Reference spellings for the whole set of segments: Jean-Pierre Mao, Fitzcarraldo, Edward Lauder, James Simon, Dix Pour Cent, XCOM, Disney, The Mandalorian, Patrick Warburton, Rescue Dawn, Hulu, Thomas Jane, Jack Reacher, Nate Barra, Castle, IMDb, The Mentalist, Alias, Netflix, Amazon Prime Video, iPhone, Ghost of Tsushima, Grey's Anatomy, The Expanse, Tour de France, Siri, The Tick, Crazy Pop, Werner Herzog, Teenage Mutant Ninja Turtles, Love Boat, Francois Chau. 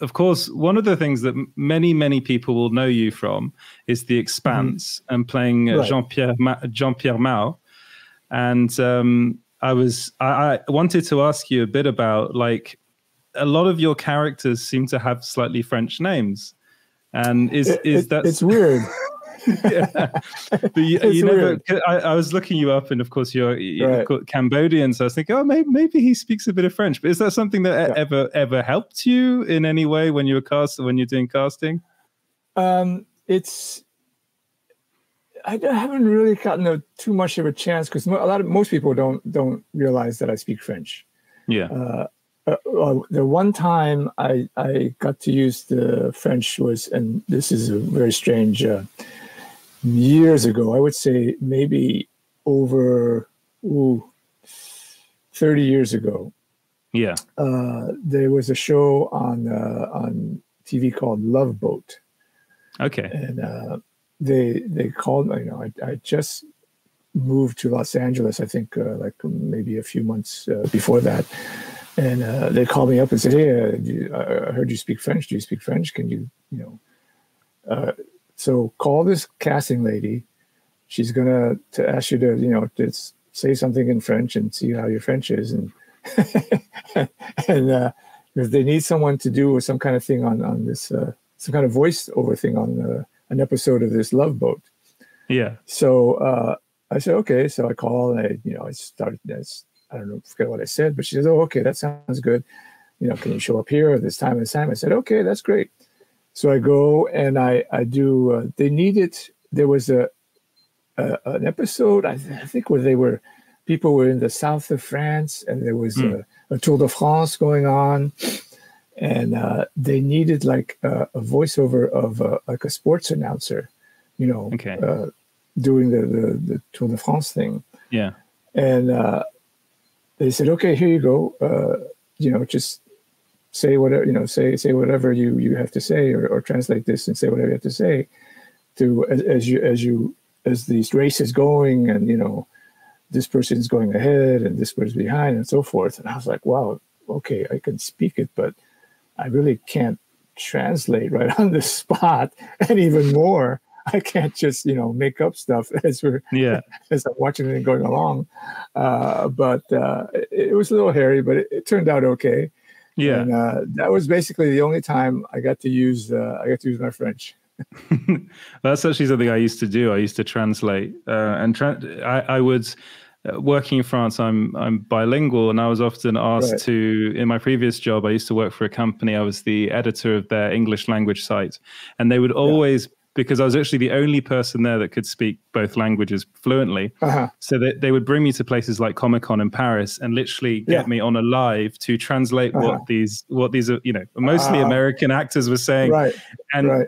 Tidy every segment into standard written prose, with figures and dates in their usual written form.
of course, one of the things that many people will know you from is The Expanse and playing Jean-Pierre Mao. And I wanted to ask you a bit about, like, a lot of your characters seem to have slightly French names, and it's weird. Yeah. But you never, I was looking you up, and of course you're Cambodian, so I was thinking, oh, maybe he speaks a bit of French. But is that something that ever helped you in any way when you were doing casting? I haven't really gotten too much of a chance, because most people don't realize that I speak French. Yeah. The one time I got to use the French was, and this is a very strange. Years ago, I would say maybe over 30 years ago. Yeah, there was a show on TV called Love Boat. Okay, and they called me. You know, I just moved to Los Angeles. I think like maybe a few months before that, and they called me up and said, "Hey, I heard you speak French. Do you speak French? Can you know?" So call this casting lady. She's going to ask you to, to say something in French and see how your French is. And because they need someone to do some kind of thing on this, some kind of voiceover thing on an episode of this Love Boat. Yeah. So I said, okay. So I call and I started, I don't know, forget what I said, but she says, oh, okay, that sounds good. Can you show up here at this time and time? I said, okay, that's great. So I go and I do, they needed, there was an episode, I think, where people were in the south of France, and there was a Tour de France going on, and they needed like a voiceover of like a sports announcer, doing the Tour de France thing. Yeah. And they said, okay, here you go, just say whatever, say whatever you have to say, or translate this and say whatever you have to say to as this race is going, and this person's going ahead and this person's behind and so forth. And I was like, wow, okay, I can speak it, but I really can't translate right on the spot. And even more, I can't just make up stuff as we're as I'm watching it and going along. But it was a little hairy, but it turned out okay. Yeah, and, that was basically the only time I got to use my French. That's actually something I used to do. I used to translate, I would, working in France. I'm bilingual, and I was often asked to. In my previous job, I used to work for a company. I was the editor of their English language site, and they would always. Because I was actually the only person there that could speak both languages fluently. So they would bring me to places like Comic-Con in Paris and literally get me on a live to translate what these are, mostly American actors were saying. Right. And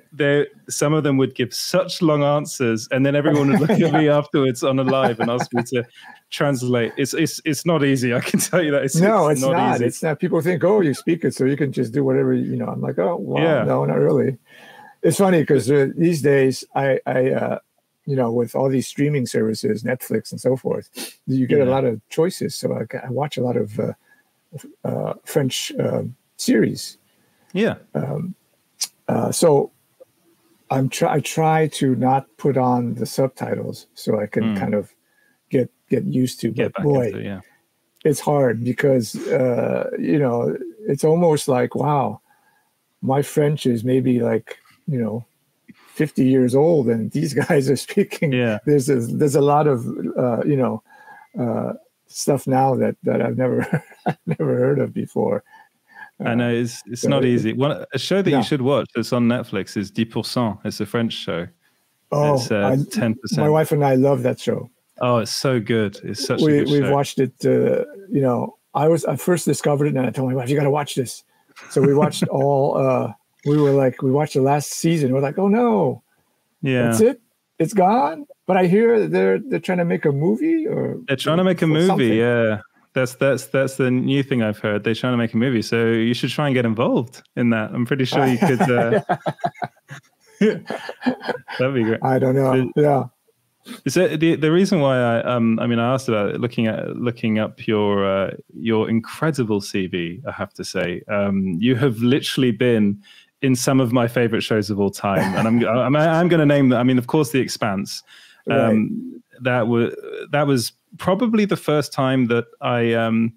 some of them would give such long answers, and then everyone would look at me afterwards on a live and ask me to translate. It's not easy. I can tell you that. It's not easy. It's not. People think, oh, you speak it, so you can just do whatever, I'm like, oh, wow, no, not really. It's funny because these days, I with all these streaming services, Netflix and so forth, you get a lot of choices. So I watch a lot of French series. Yeah. So I try to not put on the subtitles so I can kind of get used to. But boy, it's hard because it's almost like, wow, my French is maybe like. 50 years old, and these guys are speaking. Yeah. There's a lot of stuff now that I've never heard of before. I know it's so not easy. A show that you should watch that's on Netflix is Dix Pour Cent. It's a French show. Oh, it's 10%. My wife and I love that show. Oh, it's so good. It's such a good show. We've watched it. I first discovered it, and I told my wife, "You got to watch this." So we watched all. We watched the last season. We're like, oh no, that's it. It's gone. But I hear they're trying to make a movie, or they're trying to make a movie. Something. Yeah, that's the new thing I've heard. They're trying to make a movie, so you should try and get involved in that. I'm pretty sure you could. That'd be great. I don't know. Yeah. Is it the reason why I asked about it, looking up your incredible CV, I have to say, you have literally been in some of my favorite shows of all time, and I'm going to name them. I mean, of course, The Expanse. Right. That was probably the first time that I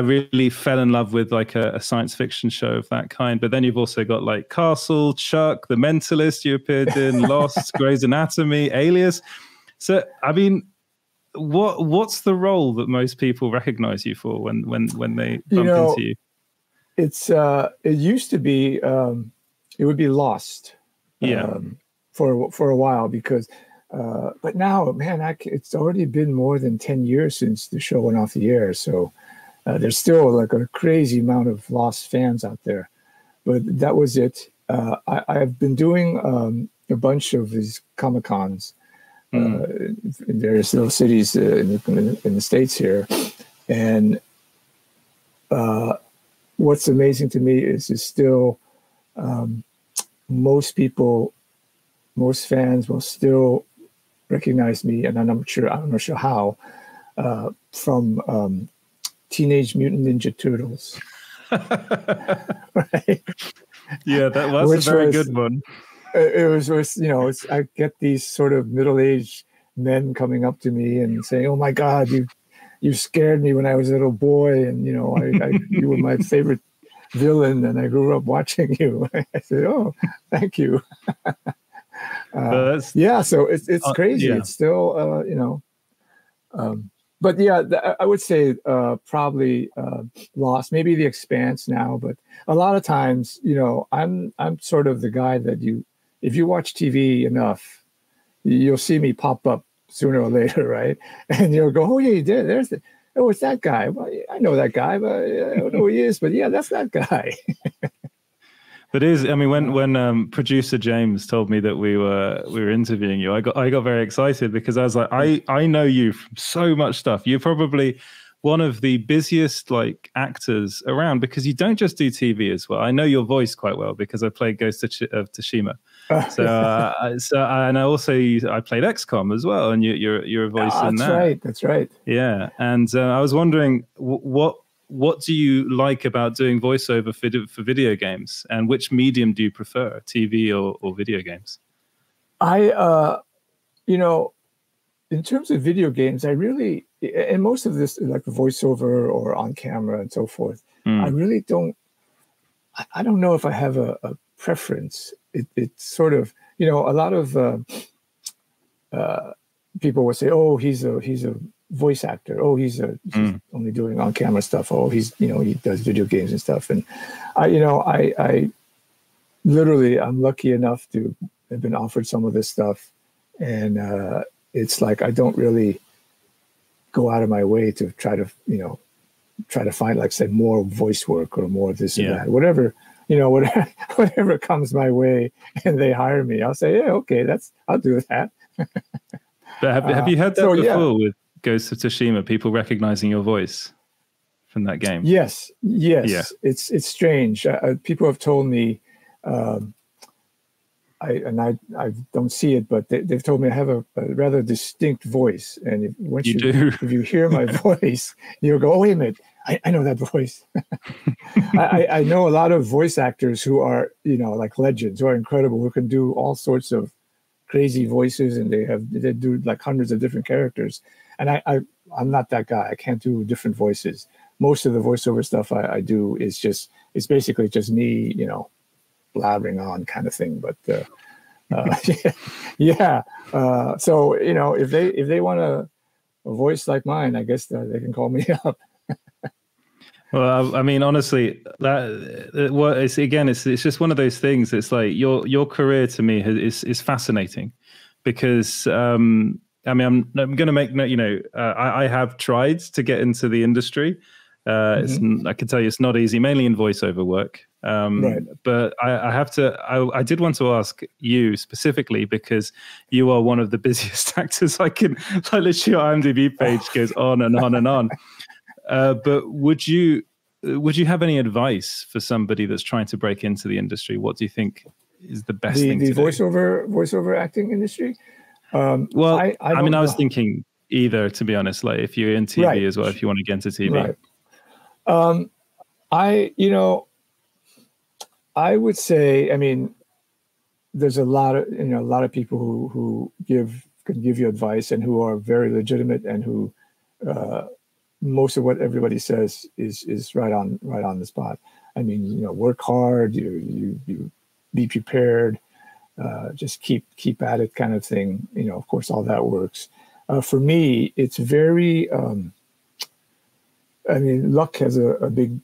really fell in love with like a science fiction show of that kind. But then you've also got like Castle, Chuck, The Mentalist you appeared in, Lost, Grey's Anatomy, Alias. So, I mean, what's the role that most people recognize you for when they bump into you? It's it used to be it would be Lost, for a while, because but now, man, it's already been more than 10 years since the show went off the air, so there's still like a crazy amount of Lost fans out there. But that was it. I've been doing a bunch of these Comic-Cons in various little cities in the States here, and what's amazing to me is still most fans will still recognize me, and I'm not sure how, from Teenage Mutant Ninja Turtles. Right? Yeah, that was good one. It was I get these sort of middle-aged men coming up to me and saying, "Oh my God, you scared me when I was a little boy, and you were my favorite villain, and I grew up watching you." I said, "Oh, thank you." So it's crazy. Yeah. It's still but yeah, I would say probably Lost, maybe The Expanse now. But a lot of times, I'm sort of the guy that if you watch TV enough, you'll see me pop up sooner or later, right? And you'll go, "Oh yeah, you did. Oh, it's that guy. Well, I know that guy, but I don't know who he is. But yeah, that's that guy." But it is, I mean, when producer James told me that we were interviewing you, I got very excited, because I was like, I know you from so much stuff. You're probably one of the busiest like actors around, because you don't just do TV as well. I know your voice quite well because I played Ghost of Tsushima. So and I played XCOM as well, and you're a voice in that. That's right. That's right. Yeah, and I was wondering what do you like about doing voiceover for video games, and which medium do you prefer, TV or video games? In terms of video games, and most of this, like voiceover or on camera and so forth, I really don't, I don't know if I have a preference. It's sort of, a lot of people will say, "Oh, he's a voice actor. Oh, he's only doing on camera stuff. Oh, he does video games and stuff." And I'm lucky enough to have been offered some of this stuff, and it's like I don't really go out of my way to try to find, like, say, more voice work or more of this and that. Whatever comes my way and they hire me, I'll say, "Yeah, okay, I'll do that." But have you heard that before? Yeah. With Ghost of Tsushima, people recognizing your voice from that game. Yes. Yeah. It's strange. People have told me, I don't see it, but they've told me I have a rather distinct voice. And if you hear my voice, you'll go, "Oh, wait a minute, I know that voice." I know a lot of voice actors who are, like legends, who are incredible, who can do all sorts of crazy voices, and they do like hundreds of different characters. And I'm not that guy. I can't do different voices. Most of the voiceover stuff I do is it's basically just me, blabbering on kind of thing. But so if they want a voice like mine, I guess they can call me up. Well, I mean, honestly, it's just one of those things. It's like your career to me is fascinating, because I mean, I'm going to make no, I have tried to get into the industry. I can tell you it's not easy, mainly in voiceover work. But I did want to ask you specifically, because you are one of the busiest actors I can, like, literally your IMDb page goes on and on and on. But would you have any advice for somebody that's trying to break into the industry? What do you think is the best thing to do? The voiceover acting industry? Well, I mean, I was thinking either, to be honest, like if you're in TV as well, if you want to get into TV. Right. I would say, I mean, there's a lot of, a lot of people who can give you advice and who are very legitimate and who, most of what everybody says is right on the spot. I mean, work hard, you be prepared, just keep at it, kind of thing. Of course, all that works. For me, it's very. I mean, luck has a big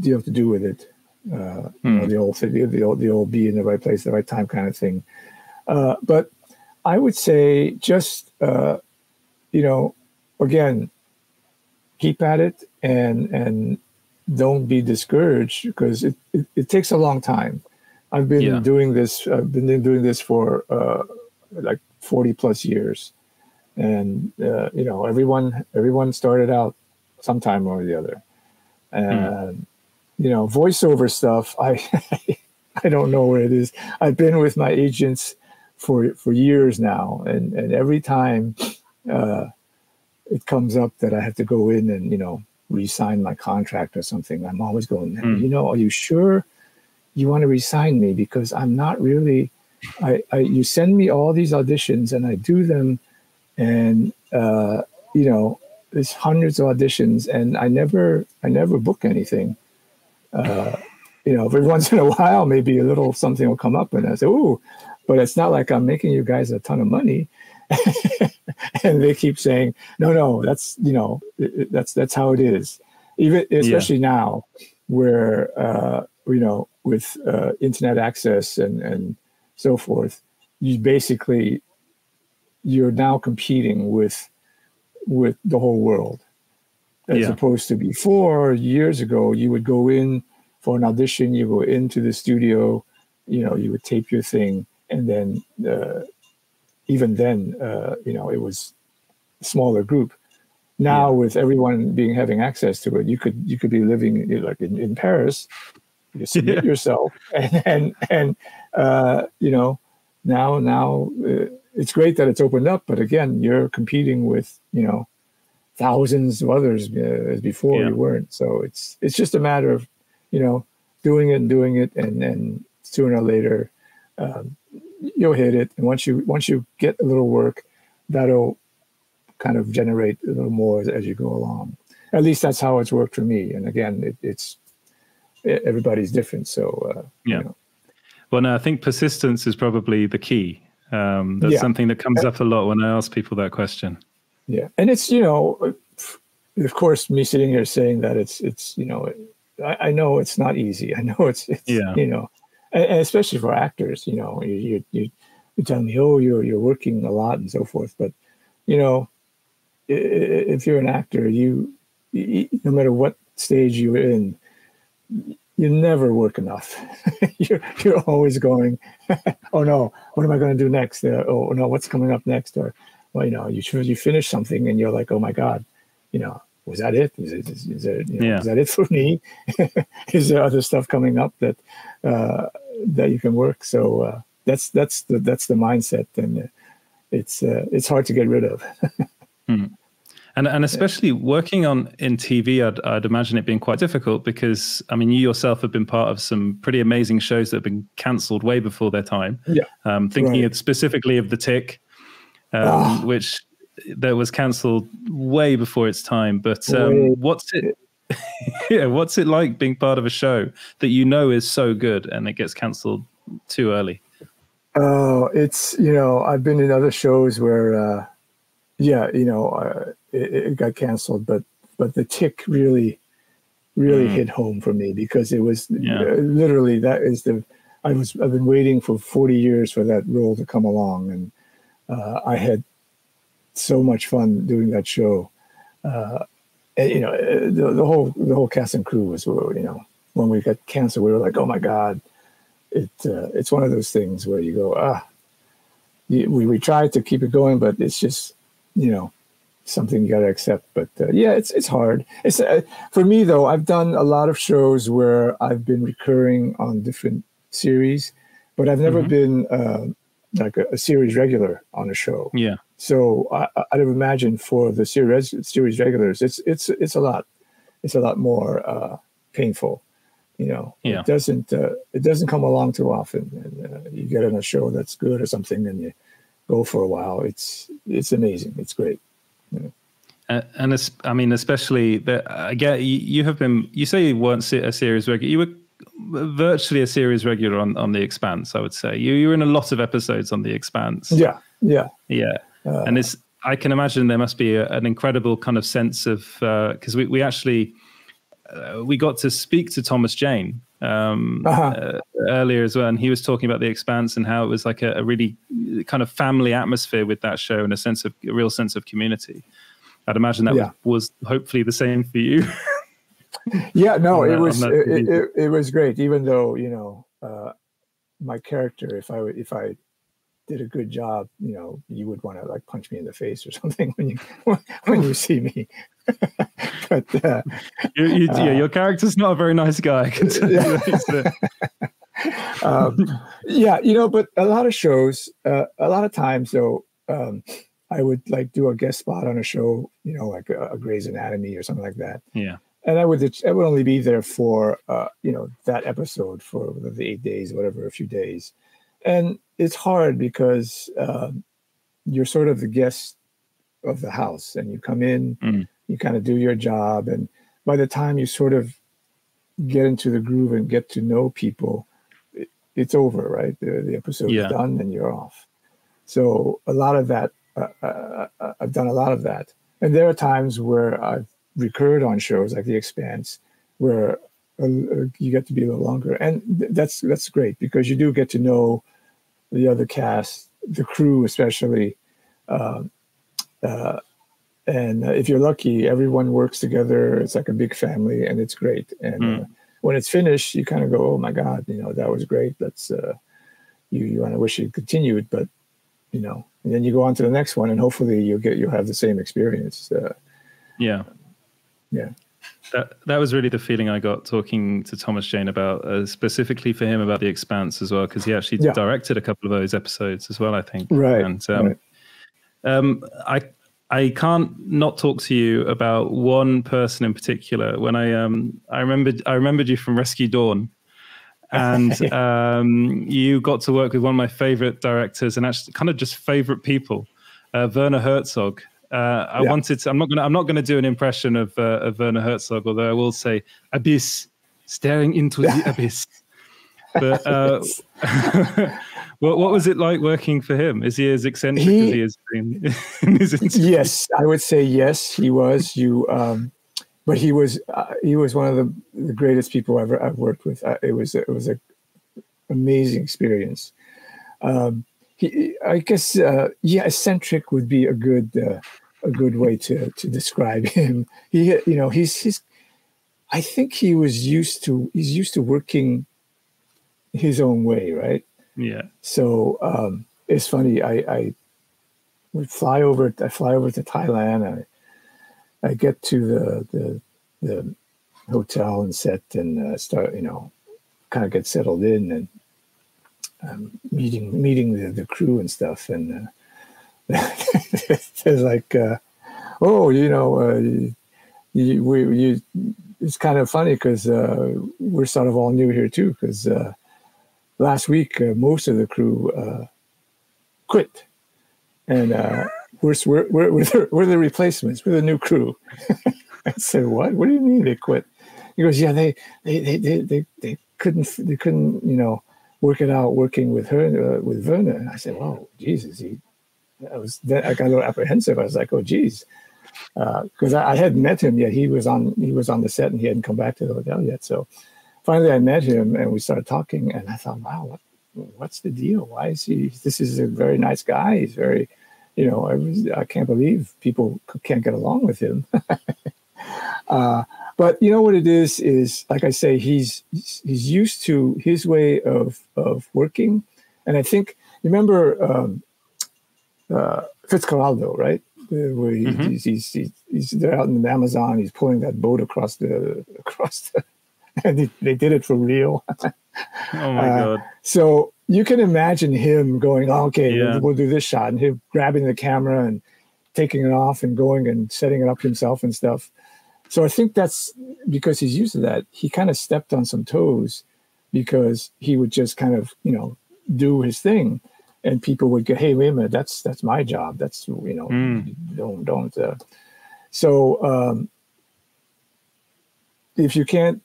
deal to do with it. The old be in the right place at the right time kind of thing. But I would say just. Again, keep at it and don't be discouraged, because it takes a long time. I've been doing this. I've been doing this for like 40 plus years, and everyone started out sometime or the other. And voiceover stuff, I don't know where it is. I've been with my agents for years now, and every time. It comes up that I have to go in and, re-sign my contract or something. I'm always going, are you sure you want to re-sign me? Because I'm not really, you send me all these auditions and I do them. And, there's hundreds of auditions and I never book anything. Every once in a while, maybe a little something will come up and I say, ooh, but it's not like I'm making you guys a ton of money. And they keep saying, no, that's, that's how it is. Even especially now where, with internet access and so forth, you're now competing with the whole world. As opposed to before, years ago, you would go in for an audition, you go into the studio, you would tape your thing and then, even then, it was a smaller group. Now, with everyone having access to it, you could be living in Paris. You submit yourself, now it's great that it's opened up. But again, you're competing with thousands of others as before you weren't. So it's just a matter of doing it, and then sooner or later. You'll hit it, and once you get a little work, that'll kind of generate a little more as you go along. At least that's how it's worked for me. And again, it's everybody's different. So Well, no, I think persistence is probably the key. That's something that comes up a lot when I ask people that question. Yeah, and it's of course, me sitting here saying that it's I know it's not easy. I know it's And especially for actors, you tell me, oh, you're working a lot and so forth. But if you're an actor, no matter what stage you're in, you never work enough. you're always going, oh no, what am I going to do next? Oh no, what's coming up next? Or well, you finish something and you're like, oh my God, was that it? Is that it for me? Is there other stuff coming up that that you can work? So that's the mindset, and it's hard to get rid of. And especially working in TV, I'd imagine it being quite difficult, because I mean, you yourself have been part of some pretty amazing shows that have been cancelled way before their time. Yeah, thinking specifically of The Tick, which. That was cancelled way before its time. But what's it like being part of a show that is so good and it gets cancelled too early? Oh, it's I've been in other shows where it got cancelled, but The Tick really hit home for me, because it was literally I've been waiting for 40 years for that role to come along, and I had so much fun doing that show. The whole cast and crew was, when we got canceled, we were like, oh my God, it's one of those things where you go, we tried to keep it going, but it's just, something you got to accept. But it's hard. It's for me though, I've done a lot of shows where I've been recurring on different series, but I've never been like a series regular on a show. Yeah. So I'd have imagined for the series regulars, it's a lot. It's a lot more painful, you know. Yeah. It doesn't come along too often. And you get on a show that's good or something, and you go for a while. It's amazing. It's great. You know? And it's, I mean, especially that I get you have been. You say you weren't a series regular. You were virtually a series regular on The Expanse. I would say you were in a lot of episodes on The Expanse. Yeah, yeah, yeah. And it's, I can imagine there must be an incredible kind of sense of, because we actually we got to speak to Thomas Jane earlier as well, and he was talking about The Expanse and how it was like a really kind of family atmosphere with that show and a real sense of community. I'd imagine that was hopefully the same for you. Yeah, no, it was great. Even though, you know, my character, if I did a good job, you know, you would want to like punch me in the face or something when you see me. But your character's not a very nice guy. I can tell you that. Yeah, you know, but a lot of shows, a lot of times though. I would like do a guest spot on a show, you know, like a Grey's Anatomy or something like that. Yeah. And I would only be there for, you know, that episode for the 8 days, whatever, a few days. And it's hard because you're sort of the guest of the house and you come in, you kind of do your job. And by the time you sort of get into the groove and get to know people, it's over, right? The episode's done and you're off. So a lot of that, I've done a lot of that. And there are times where I've recurred on shows like The Expanse where you get to be a little longer. And that's great because you do get to know the other cast, the crew especially. And if you're lucky, everyone works together. It's like a big family and it's great. And when it's finished, you kind of go, oh my God, you know, that was great. That's, you want to wish it continued, but you know, and then you go on to the next one, and hopefully you'll have the same experience. Yeah. That was really the feeling I got talking to Thomas Jane about, specifically for him about The Expanse as well, because he actually directed a couple of those episodes as well, I think. Right. And I can't not talk to you about one person in particular. When I remembered you from Rescue Dawn. And you got to work with one of my favorite directors and actually kind of just favorite people, Werner Herzog. I'm not going to do an impression of Werner Herzog, although I will say abyss, staring into the abyss. But what was it like working for him? Is he as eccentric as he has been in his interview? Yes, I would say yes, he was. But he was one of the greatest people I've worked with. It was an amazing experience. Eccentric would be a good way to describe him. I think he's used to working his own way, right? Yeah. So it's funny. I would fly over. I fly over to Thailand. I get to the hotel and set and start, you know, kind of get settled in and meeting the crew and stuff. And there's like, oh, you know, it's kind of funny because we're sort of all new here too. Because last week most of the crew quit and. We're the replacements. We're the new crew. I said, "What? What do you mean they quit?" He goes, "Yeah, they couldn't you know work it out working with her with Werner." And I said, "Wow, Jesus!" I got a little apprehensive. I was like, "Oh, geez," because I hadn't met him yet. He was on the set and he hadn't come back to the hotel yet. So finally, I met him and we started talking. And I thought, "Wow, what's the deal? Why is he? This is a very nice guy. He's very." You know, I can't believe people can't get along with him. But you know what it is like I say, he's used to his way of working. And I think, remember Fitzcarraldo, right? Where they're out in the Amazon. He's pulling that boat across the and they did it for real. Oh my God. So you can imagine him going, oh, okay, we'll do this shot, and him grabbing the camera and taking it off and going and setting it up himself and stuff. So I think that's because he's used to that. He kind of stepped on some toes because he would just kind of, you know, do his thing, and people would go, hey, wait a minute, that's my job. That's, you know, don't. So if you can't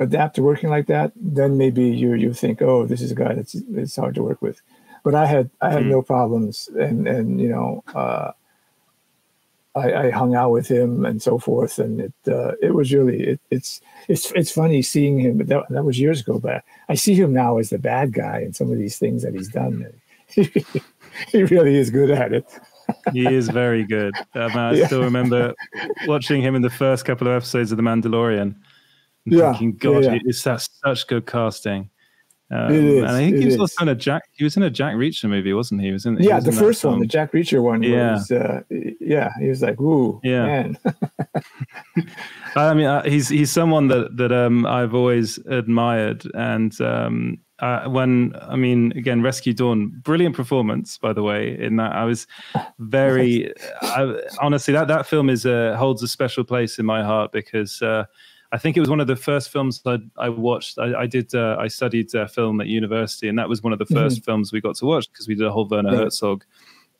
adapt to working like that, then maybe you think, oh, this is a guy that's, it's hard to work with. But I had no problems, and you know, I hung out with him and so forth, and it was really it's funny seeing him. But that was years ago. But I see him now as the bad guy in some of these things that he's done. He really is good at it. He is very good. I still remember watching him in the first couple of episodes of The Mandalorian. And thinking, God, it's such good casting. It is, and I think he was also in a Jack Reacher movie, wasn't he? He was in the first one, the Jack Reacher one. Yeah, was, he was like, "Ooh, man." I mean, he's someone that I've always admired, and again, Rescue Dawn, brilliant performance, by the way. In that, I was very, honestly, that film holds a special place in my heart because. I think it was one of the first films I watched. I studied film at university, and that was one of the first films we got to watch because we did a whole Werner Herzog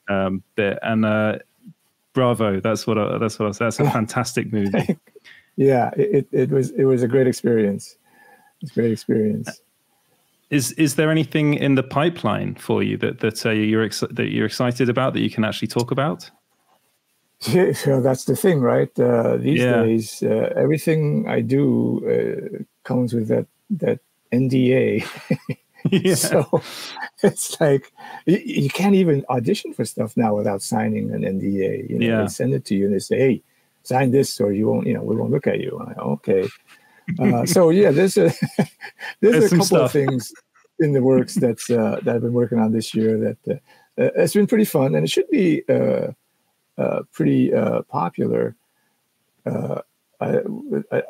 bit. And bravo, that's what I said. That's a fantastic movie. Yeah, it was a great experience. It's a great experience. Is there anything in the pipeline for you that you're excited about that you can actually talk about? Yeah, so that's the thing, right? These days, everything I do comes with that NDA. So it's like you can't even audition for stuff now without signing an NDA. You know, they send it to you and they say, "Hey, sign this, or you won't. You know, we won't look at you." I'm like, okay. So yeah, there's a couple of things in the works that I've been working on this year that it's been pretty fun, and it should be. Pretty popular. I'm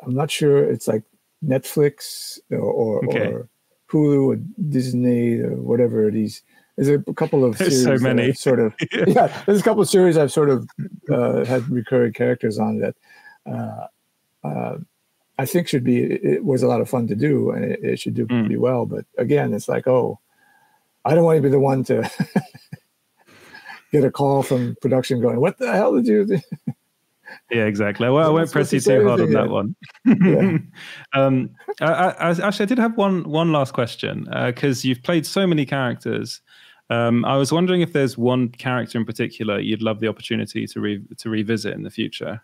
not sure. It's like Netflix or Hulu or Disney or whatever. There's a couple of series. There's so many. Sort of, there's a couple of series I've sort of had recurring characters on that I think should be. It was a lot of fun to do, and it should do pretty well. But again, it's like, oh, I don't want to be the one to. Get a call from production going, what the hell did you do? Yeah, exactly. Well, I won't press you too hard on that one. Actually, I did have one last question because you've played so many characters. I was wondering if there's one character in particular you'd love the opportunity to revisit in the future.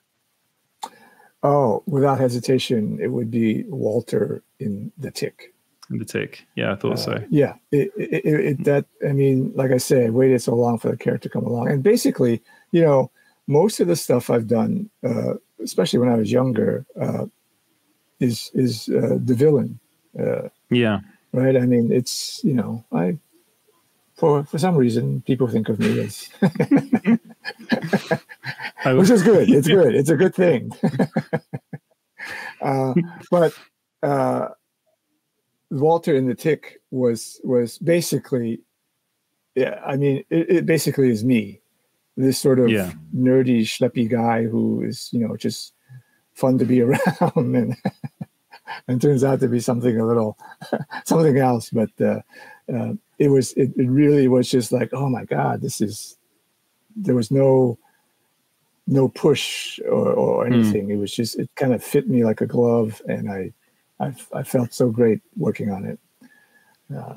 Oh, without hesitation, it would be Walter in The Tick. The Tick, yeah, I thought so. Yeah, I mean, like I say, I waited so long for the character to come along, and basically, you know, most of the stuff I've done, especially when I was younger, is the villain. Right. I mean, it's, you know, for some reason people think of me as, which is good. It's good. It's a good thing. But Walter in The Tick was basically, I mean, it basically is me, this sort of nerdy, schleppy guy who is, you know, just fun to be around and turns out to be something else. But it really was just like, oh my God, there was no push or anything. It was just, it kind of fit me like a glove, and I felt so great working on it.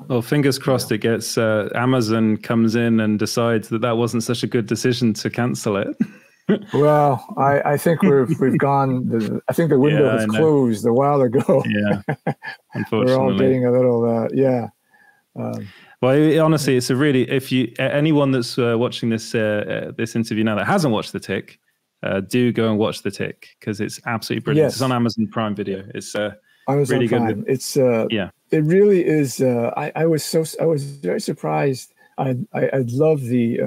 Well, fingers crossed it gets, Amazon comes in and decides that wasn't such a good decision to cancel it. Well, I think we've gone, I think the window was closed a while ago. Yeah, unfortunately. We're all getting a little, well, honestly, it's a really, if you, anyone that's watching this, this interview now that hasn't watched The Tick, do go and watch The Tick because it's absolutely brilliant. Yes. It's on Amazon Prime Video. It's Amazon really Prime. Good. It's it really is. I was very surprised. I loved the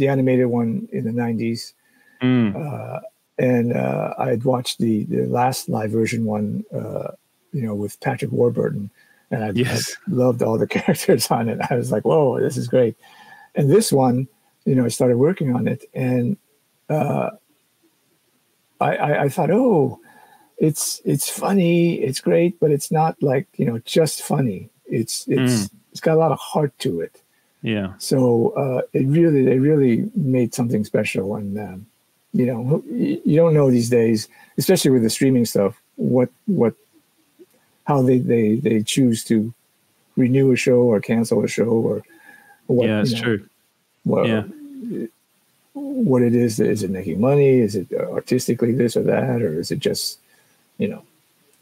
animated one in the 90s, and I had watched the last live version one, you know, with Patrick Warburton, And I loved all the characters on it. I was like, whoa, this is great. And this one, you know, I started working on it, and I thought, oh, it's funny, it's great, but it's not like, you know, just funny. It's got a lot of heart to it. Yeah. So they really made something special. And you know, you don't know these days, especially with the streaming stuff, how they choose to renew a show or cancel a show, or what, yeah, it's true. Well, yeah. What it is it making money? Is it artistically this or that, or is it just, you know,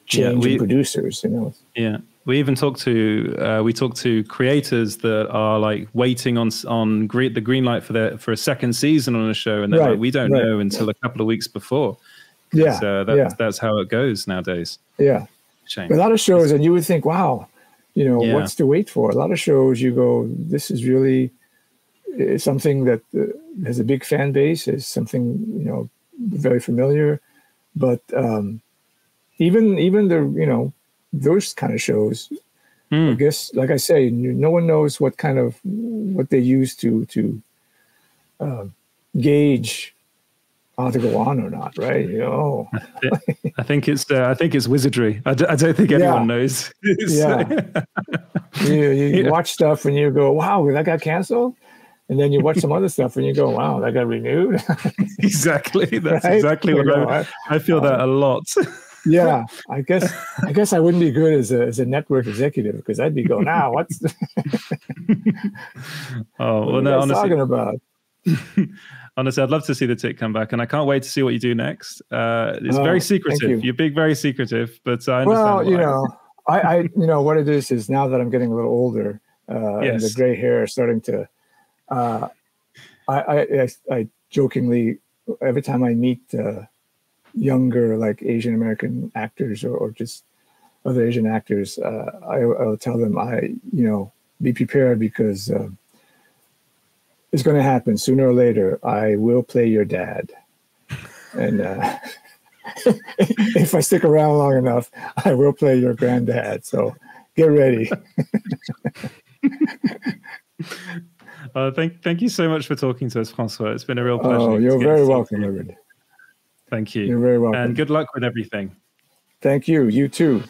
changing producers? You know. Yeah, we even talk to creators that are like waiting on the green light for a second season on a show, and they're like, we don't know until a couple of weeks before. Yeah, that's how it goes nowadays. Yeah. Shame. A lot of shows, and you would think, wow, you know, what's to wait for? A lot of shows, you go, this is really something that has a big fan base, is something, you know, very familiar. But even the, you know, those kind of shows, I guess, like I say, no one knows what kind of what they use to gauge to go on or not, right? You know, I think it's wizardry. I don't think anyone knows. Yeah, you watch stuff and you go, wow, that got canceled, and then you watch some other stuff and you go, wow, that got renewed. Exactly, that's right? Exactly what I feel that a lot. Yeah, I guess I wouldn't be good as a network executive, because I'd be going, now what's? Oh, well, no, honestly, talking about. Honestly, I'd love to see The Tick come back, and I can't wait to see what you do next. It's very secretive. You're being very secretive, but I understand. Well, you know, I you know what it is now that I'm getting a little older, and the gray hair is starting to. I jokingly, every time I meet younger, like Asian American actors or just other Asian actors, I'll tell them, be prepared, because. It's going to happen sooner or later. I will play your dad, and if I stick around long enough, I will play your granddad. So get ready. Thank you so much for talking to us, Francois. It's been a real pleasure. Oh, you're very welcome, Edward. Thank you. You're very welcome, and good luck with everything. Thank you. You too.